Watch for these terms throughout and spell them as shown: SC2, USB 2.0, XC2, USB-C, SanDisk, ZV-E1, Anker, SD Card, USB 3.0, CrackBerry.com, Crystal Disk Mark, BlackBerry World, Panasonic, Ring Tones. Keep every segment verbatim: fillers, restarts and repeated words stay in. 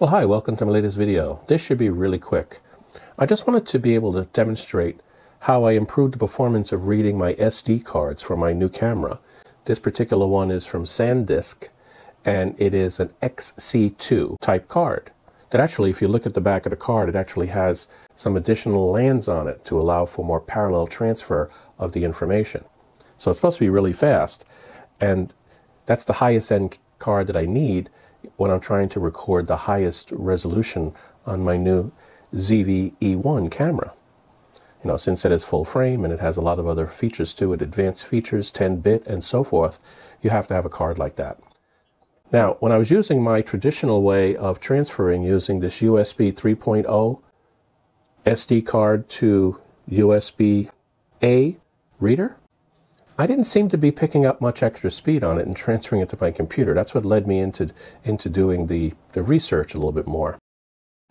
Well, hi, welcome to my latest video. This should be really quick. I just wanted to be able to demonstrate how I improved the performance of reading my S D cards for my new camera. This particular one is from SanDisk, and it is an X C two type card. That actually, if you look at the back of the card, it actually has some additional LANs on it to allow for more parallel transfer of the information. So it's supposed to be really fast, and that's the highest end card that I need when I'm trying to record the highest resolution on my new Z V E one camera. You know, since it is full frame and it has a lot of other features to it, advanced features, ten bit and so forth, you have to have a card like that. Now, when I was using my traditional way of transferring using this U S B three point oh S D card to U S B A reader, I didn't seem to be picking up much extra speed on it and transferring it to my computer. That's what led me into, into doing the, the research a little bit more.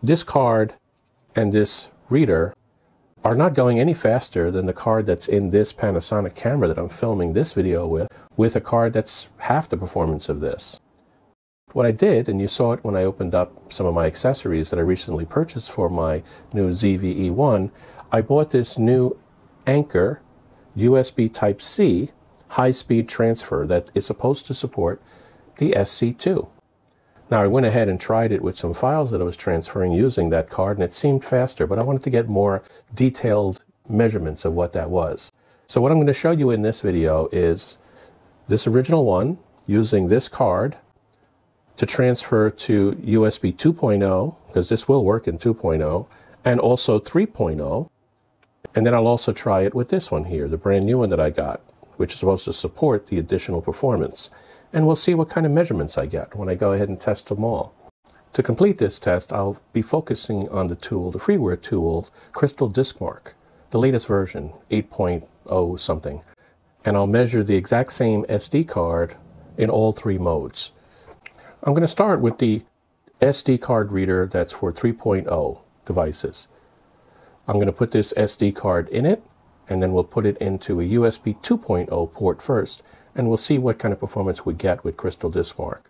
This card and this reader are not going any faster than the card that's in this Panasonic camera that I'm filming this video with, with a card that's half the performance of this. What I did, and you saw it when I opened up some of my accessories that I recently purchased for my new Z V E one, I bought this new Anker U S B Type C high-speed transfer that is supposed to support the S C two. Now, I went ahead and tried it with some files that I was transferring using that card, and it seemed faster, but I wanted to get more detailed measurements of what that was. So what I'm going to show you in this video is this original one using this card to transfer to U S B two point oh, because this will work in two point oh, and also three point oh. And then I'll also try it with this one here, the brand new one that I got, which is supposed to support the additional performance. And we'll see what kind of measurements I get when I go ahead and test them all. To complete this test, I'll be focusing on the tool, the freeware tool, Crystal Disk Mark, the latest version, eight point oh something. And I'll measure the exact same S D card in all three modes. I'm going to start with the S D card reader that's for three point oh devices. I'm going to put this S D card in it, and then we'll put it into a U S B two point oh port first, and we'll see what kind of performance we get with Crystal Disk Mark.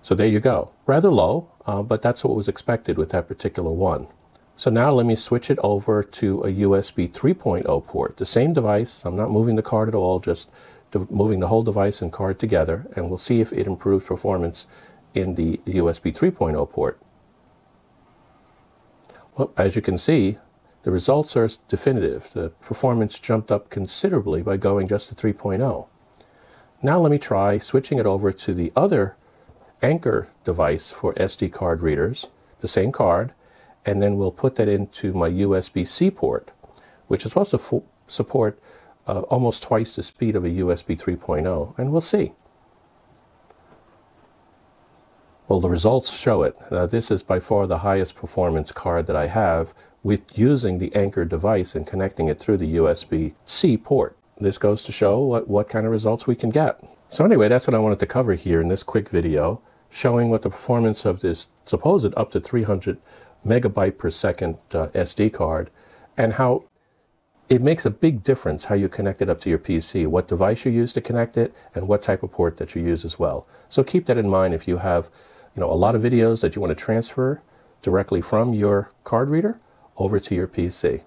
So there you go. Rather low, uh, but that's what was expected with that particular one. So now let me switch it over to a U S B three point oh port. The same device, I'm not moving the card at all, just moving the whole device and card together, and we'll see if it improves performance in the U S B three point oh port. Well, as you can see, the results are definitive. The performance jumped up considerably by going just to three point oh. Now let me try switching it over to the other Anker device for S D card readers, the same card, and then we'll put that into my U S B C port, which is supposed to support uh, almost twice the speed of a U S B three point oh, and we'll see. Well, the results show it. Uh, this is by far the highest performance card that I have with using the Anker device and connecting it through the U S B C port. This goes to show what, what kind of results we can get. So anyway, that's what I wanted to cover here in this quick video, showing what the performance of this supposed up to three hundred megabyte per second uh, S D card, and how it makes a big difference how you connect it up to your P C, what device you use to connect it, and what type of port that you use as well. So keep that in mind if you have You know, a lot of videos that you want to transfer directly from your card reader over to your P C.